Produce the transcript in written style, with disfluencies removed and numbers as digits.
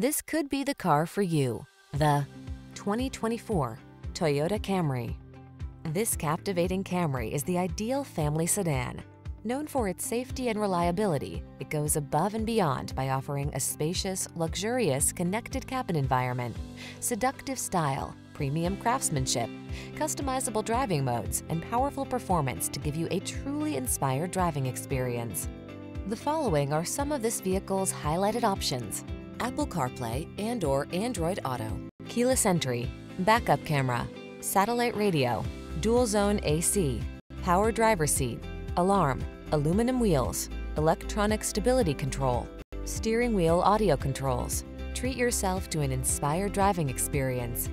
This could be the car for you. The 2024 Toyota Camry. This captivating Camry is the ideal family sedan. Known for its safety and reliability, it goes above and beyond by offering a spacious, luxurious, connected cabin environment, seductive style, premium craftsmanship, customizable driving modes, and powerful performance to give you a truly inspired driving experience. The following are some of this vehicle's highlighted options: Apple CarPlay and/or Android Auto, keyless entry, backup camera, satellite radio, dual zone AC, power driver's seat, alarm, aluminum wheels, electronic stability control, steering wheel audio controls. Treat yourself to an inspired driving experience.